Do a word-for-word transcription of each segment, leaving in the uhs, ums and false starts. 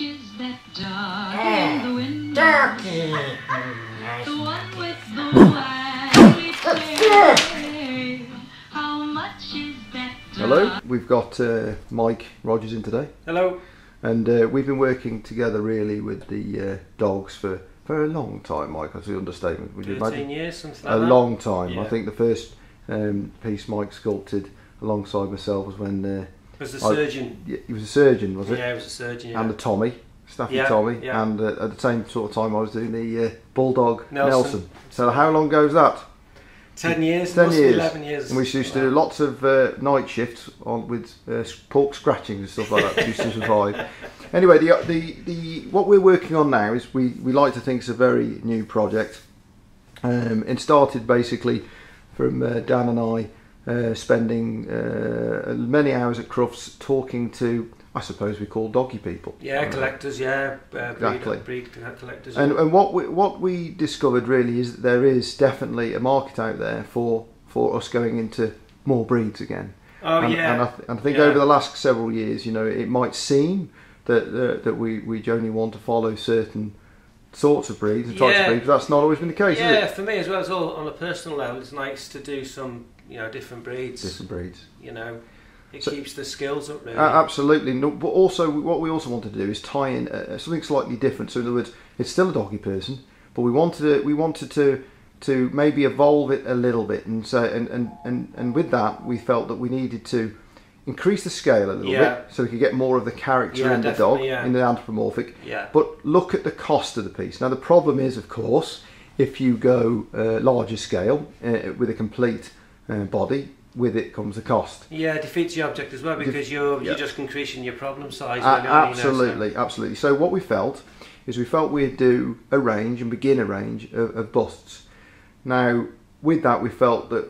is that dog in the window? Ducky. The one with the wide How much is that dog? Hello, we've got uh, Mike Rogers in today. Hello. And uh, we've been working together really with the uh, dogs for, for a long time, Mike. That's the understatement. Would you imagine? thirteen years, something like that. A long time. Yeah. I think the first um, piece Mike sculpted alongside myself was when... Uh, was the I, surgeon. Yeah, he was a surgeon, was it? Yeah, he was a surgeon, yeah. And the Tommy, Staffy yeah, Tommy. Yeah. And uh, at the same sort of time I was doing the uh, Bulldog Nelson. Nelson. So how long ago was that? ten years, ten years. eleven years. And we used to do lots of uh, night shifts on with uh, pork scratchings and stuff like that. Used to survive. Anyway, the, the, the, what we're working on now is we, we like to think it's a very new project. Um, it started basically from uh, Dan and I Uh, spending uh, many hours at Crufts talking to, I suppose we call doggy people. Yeah, collectors, yeah, uh, breed, exactly. breed collectors. And, and what we, what we discovered really is that there is definitely a market out there for for us going into more breeds again. Oh and, yeah. And I, th and I think yeah. over the last several years, you know, it might seem that uh, that we we only want to follow certain sorts of breeds and types yeah. of breeds, but that's not always been the case. Yeah, is it? For me as well as all on a personal level, it's nice to do some. You know, different breeds. Different breeds. You know, it so, keeps the skills up, really. Uh, absolutely. No, but also, what we also want to do is tie in uh, something slightly different. So, in other words, it's still a doggy person, but we wanted to, we wanted to, to maybe evolve it a little bit. And so, and and and, and with that, we felt that we needed to increase the scale a little yeah. bit, so we could get more of the character yeah, in the dog, yeah. in the anthropomorphic. Yeah. But look at the cost of the piece. Now, the problem is, of course, if you go uh, larger scale uh, with a complete Uh, body, with it comes the cost. Yeah, it defeats the object as well, because De you're, you're yeah. just increasing your problem size. Uh, absolutely, you know, so. absolutely. So what we felt is we felt we'd do a range and begin a range of, of busts. Now, with that we felt that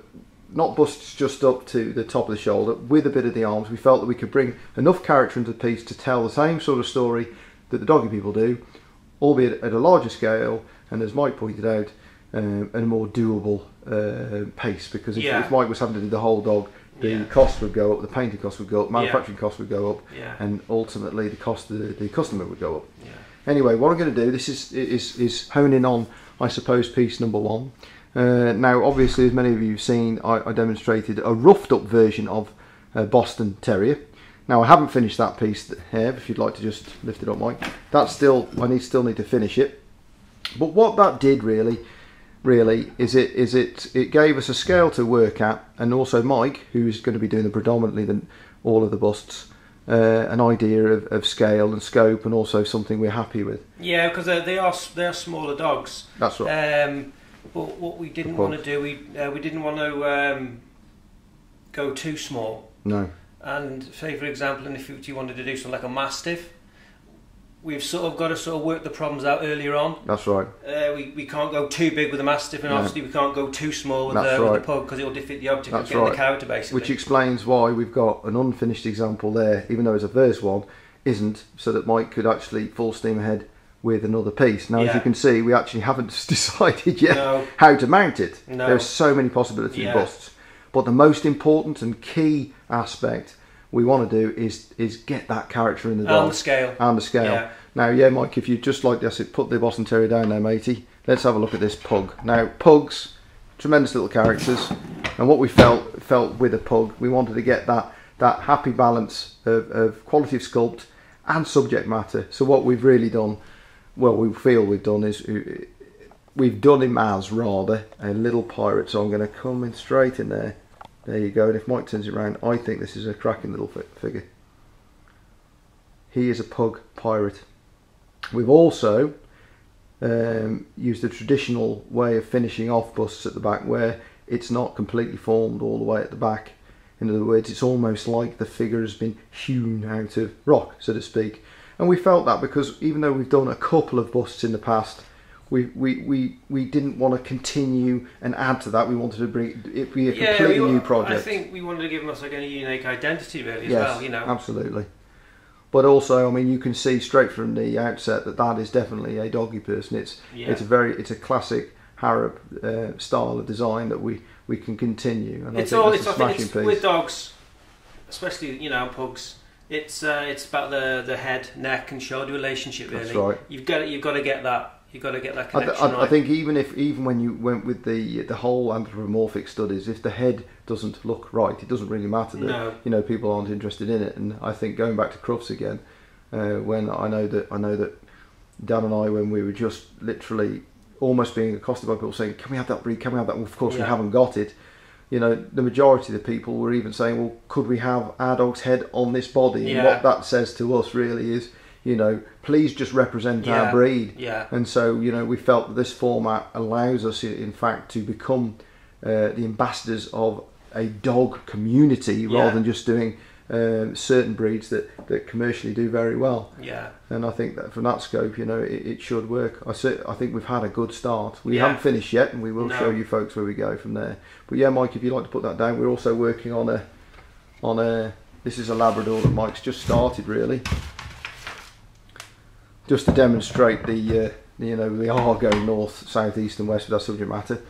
not busts just up to the top of the shoulder, with a bit of the arms, we felt that we could bring enough character into the piece to tell the same sort of story that the doggy people do, albeit at a larger scale, and as Mike pointed out, Um, and a more doable uh, pace, because if, yeah. if Mike was having to do the whole dog, the yeah. cost would go up, the painting cost would go up, manufacturing yeah. cost would go up, yeah. and ultimately the cost of the, the customer would go up. Yeah. Anyway, what I'm going to do, this is, is, is hone in on, I suppose, piece number one. Uh, now, obviously, as many of you have seen, I, I demonstrated a roughed up version of uh, Boston Terrier. Now, I haven't finished that piece here, if you'd like to just lift it up, Mike. That's still, I need, still need to finish it. But what that did really, really is it is it it gave us a scale to work at, and also Mike, who's going to be doing the predominantly the, all of the busts, uh, an idea of, of scale and scope, and also something we're happy with. Yeah, because uh, they are they are smaller dogs. That's right. Um, but what we didn't want to do, we uh, we didn't want to um, go too small. No. And say for example, in the future you wanted to do something like a Mastiff. We've sort of got to sort of work the problems out earlier on. That's right. Uh, we, we can't go too big with the Mastiff, and no. obviously we can't go too small with, the, right. with the pug, because it'll defeat the object of getting right. the character, basically. Which explains why we've got an unfinished example there, even though it's a verse one, isn't, so that Mike could actually full steam ahead with another piece. Now, yeah. as you can see, we actually haven't decided yet no. how to mount it. No. There are so many possibilities yeah. of busts. But the most important and key aspect we want to do is is get that character in the dog. And the scale. And the scale. Yeah. Now, yeah, Mike, if you just like this, put the Boston Terrier down there, matey. Let's have a look at this pug. Now, pugs, tremendous little characters. And what we felt felt with a pug, we wanted to get that, that happy balance of, of quality of sculpt and subject matter. So what we've really done, well, we feel we've done is, we've done him as, rather, a little pirate. So I'm going to come in straight in there. There you go, and if Mike turns it around, I think this is a cracking little fi figure. He is a pug pirate. We've also um, used the traditional way of finishing off busts at the back, where it's not completely formed all the way at the back. In other words, it's almost like the figure has been hewn out of rock, so to speak. And we felt that because even though we've done a couple of busts in the past, We, we, we, we didn't want to continue and add to that. We wanted to bring it be a yeah, completely we, new project. I think we wanted to give us like a unique identity really as yes, well, you know. Absolutely. But also, I mean, you can see straight from the outset that that is definitely a doggy person. It's yeah. it's a very it's a classic Harab uh, style of design that we, we can continue. And it's I think all it's, I think it's with dogs, especially you know pugs. It's uh, it's about the the head, neck, and shoulder relationship. Really, that's right. You've got to, you've got to get that. You've got to get that connection. I, th I, right. I think even if even when you went with the the whole anthropomorphic studies, if the head doesn't look right, it doesn't really matter. That, no. You know, people aren't interested in it. And I think going back to Crufts again, uh, when I know that I know that Dan and I, when we were just literally almost being accosted by people saying, "Can we have that breed? Can we have that?" Well, of course, yeah. We haven't got it. You know, the majority of the people were even saying, well, could we have our dog's head on this body? Yeah. And what that says to us really is, you know, please just represent yeah. our breed. Yeah. And so, you know, we felt that this format allows us, in fact, to become uh, the ambassadors of a dog community yeah. rather than just doing uh, certain breeds that, that commercially do very well. Yeah. And I think that from that scope, you know, it, it should work. I, ser I think we've had a good start. We yeah. haven't finished yet, and we will no. show you folks where we go from there. But yeah, Mike, if you'd like to put that down, we're also working on a, on a, this is a Labrador that Mike's just started, really. Just to demonstrate the, uh, you know, the Argo north, south, east and west with our subject matter.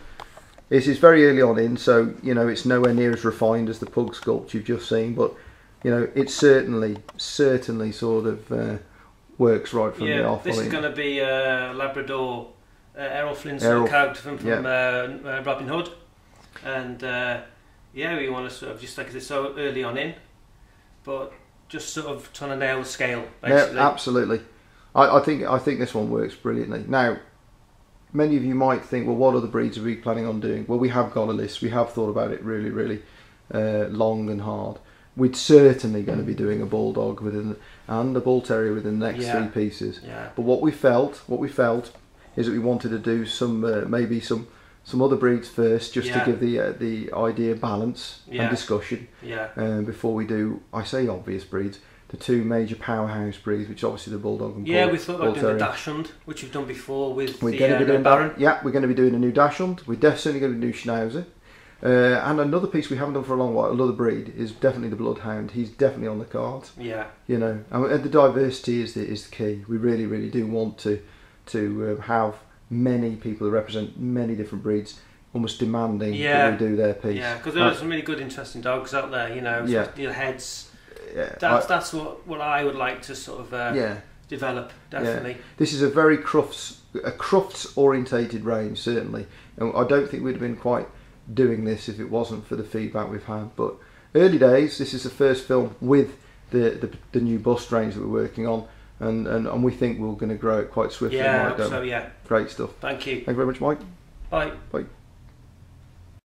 This is very early on in, so, you know, it's nowhere near as refined as the pug sculpt you've just seen, but, you know, it certainly, certainly sort of uh, works right from yeah, the off. This is going to be uh, Labrador, uh, Errol Flynn's Errol, character from, from yeah. uh, uh, Robin Hood. And, uh, yeah, we want to sort of, just like I said, so early on in, but just sort of trying to nail the scale, basically. Yeah, absolutely. I, I think I think this one works brilliantly. Now, many of you might think, well, what other breeds are we planning on doing? Well, we have got a list. We have thought about it really, really uh, long and hard. We're certainly going to be doing a Bulldog within and a Bull Terrier within the next yeah. three pieces. Yeah. But what we felt, what we felt, is that we wanted to do some uh, maybe some some other breeds first, just yeah. to give the uh, the idea balance yeah. and discussion. Yeah. Um, before we do, I say obvious breeds. The two major powerhouse breeds, which is obviously the Bulldog and yeah, Bull, we thought about doing the Dachshund, which you've done before with we're the going to be uh, doing Baron. Yeah, we're going to be doing a new Dachshund. We're definitely going to do a new Schnauzer. Uh, and another piece we haven't done for a long while, another breed, is definitely the Bloodhound. He's definitely on the cards. Yeah. You know, and the diversity is the, is the key. We really, really do want to, to uh, have many people that represent many different breeds, almost demanding yeah. that we do their piece. Yeah, because there are some really good, interesting dogs out there, you know, yeah. your heads. Yeah, that's I, that's what what I would like to sort of uh, yeah. develop, definitely. Yeah. This is a very Crufts a Crufts orientated range, certainly, and I don't think we'd have been quite doing this if it wasn't for the feedback we've had. But early days, this is the first film with the the, the new bust range that we're working on, and and, and we think we're going to grow it quite swiftly. Yeah, Mike, so yeah, great stuff. Thank you. Thank you very much, Mike. Bye. Bye.